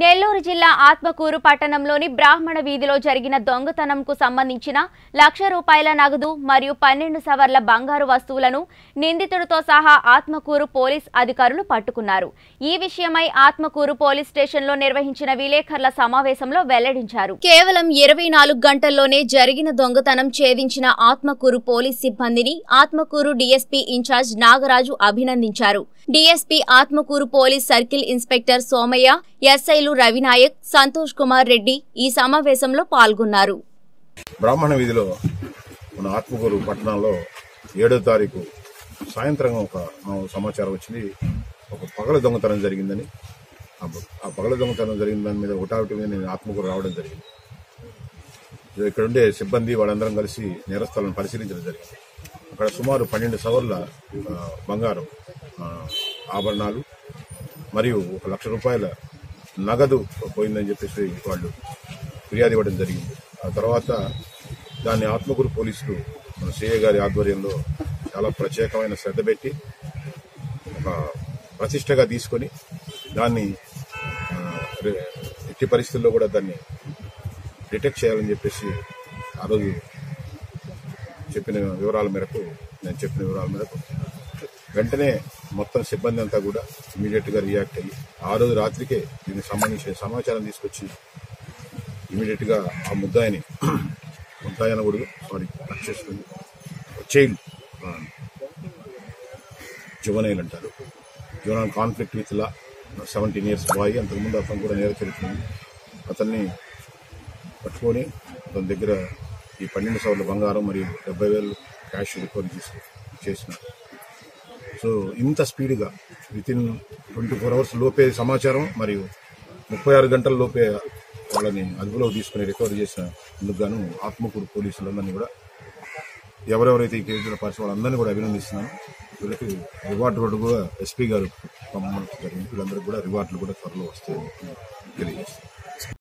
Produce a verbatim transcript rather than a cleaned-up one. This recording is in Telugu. నెల్లూరు జిల్లా ఆత్మకూరు పట్టణంలోని బ్రాహ్మణ వీధిలో జరిగిన దొంగతనంకు సంబంధించిన లక్ష రూపాయల నగదు మరియు పన్నెండు సవర్ల బంగారు వస్తువులను నిందితుడితో సహా ఆత్మకూరు పోలీస్ అధికారులు పట్టుకున్నారు. ఈ విషయమై ఆత్మకూరు పోలీస్ స్టేషన్లో నిర్వహించిన విలేకరుల సమావేశంలో వెల్లడించారు. కేవలం ఇరవై నాలుగు గంటల్లోనే జరిగిన దొంగతనం ఛేదించిన ఆత్మకూరు పోలీస్ సిబ్బందిని ఆత్మకూరు డీఎస్పీ ఇన్ఛార్జ్ నాగరాజు అభినందించారు. DSP Atmakur police circle inspector Somaiah, SI Ravinayak, Santosh Kumar Reddy ఈ సమావేశంలో పాల్గొన్నారు. బ్రాహ్మణ వీధిలో మన ఆత్మకూరు పట్టణంలో ఏడో తారీఖు సాయంత్రం ఒక సమాచారం వచ్చింది, ఒక పగల దొంగతనం జరిగిందని. ఆ పగల దొంగతనం జరిగిన దాని మీద ఒకటావిటి మీద నేను ఆత్మకూరు రావడం జరిగింది. ఇక్కడుండే సిబ్బంది వాళ్ళందరం కలిసి నేరస్థలం పరిశీలించడం జరిగింది. అక్కడ సుమారు పన్నెండు సవర్ల బంగారం ఆభరణాలు మరియు ఒక లక్ష రూపాయల నగదు పోయిందని చెప్పేసి వాళ్ళు ఫిర్యాదు ఇవ్వడం జరిగింది. ఆ తర్వాత దాన్ని ఆత్మకూరు పోలీసులు మన సీఏ గారి ఆధ్వర్యంలో చాలా ప్రత్యేకమైన శ్రద్ధ పెట్టి ఒక ప్రతిష్టగా తీసుకొని దాన్ని ఎట్టి పరిస్థితుల్లో కూడా దాన్ని డిటెక్ట్ చేయాలని చెప్పేసి ఆ రోజు చెప్పిన వివరాల మేరకు నేను చెప్పిన వివరాల మేరకు వెంటనే మొత్తం సిబ్బంది అంతా కూడా ఇమీడియట్గా రియాక్ట్ అయ్యి ఆ రోజు రాత్రికే దీనికి సంబంధించిన సమాచారం తీసుకొచ్చి ఇమీడియట్గా ఆ ముద్దాయిని ముద్దాయన కూడా వాడికి రక్షిస్తుంది. చైల్డ్ జువనైల్ అంటారు, juvenile conflict with law, seventeen years boy. అంతకుముందు అతను కూడా నేర చరిత్ర ఉంది. అతన్ని పట్టుకొని అతని దగ్గర ఈ పన్నెండు సవర్ల బంగారం మరియు డెబ్బై వేలు క్యాష్ రికవరీ చేసి చేసినారు. సో ఇంత స్పీడ్గా వితిన్ ట్వంటీ ఫోర్ అవర్స్ లోపే సమాచారం మరియు ముప్పై ఆరు గంటల లోపే వాళ్ళని అదుపులో తీసుకుని రికవరీ చేసిన అందుకు గాను ఆత్మకూరు పోలీసులందరినీ కూడా, ఎవరెవరైతే ఈ కేసులో పరిస్థితి వాళ్ళందరినీ కూడా అభినందిస్తున్నాను. వీళ్ళకి రివార్డు కూడా కూడా ఎస్పీ గారు పంపడం జరిగింది. వీళ్ళందరికీ కూడా రివార్డులు కూడా త్వరలో వస్తాయని తెలియజేస్తున్నారు.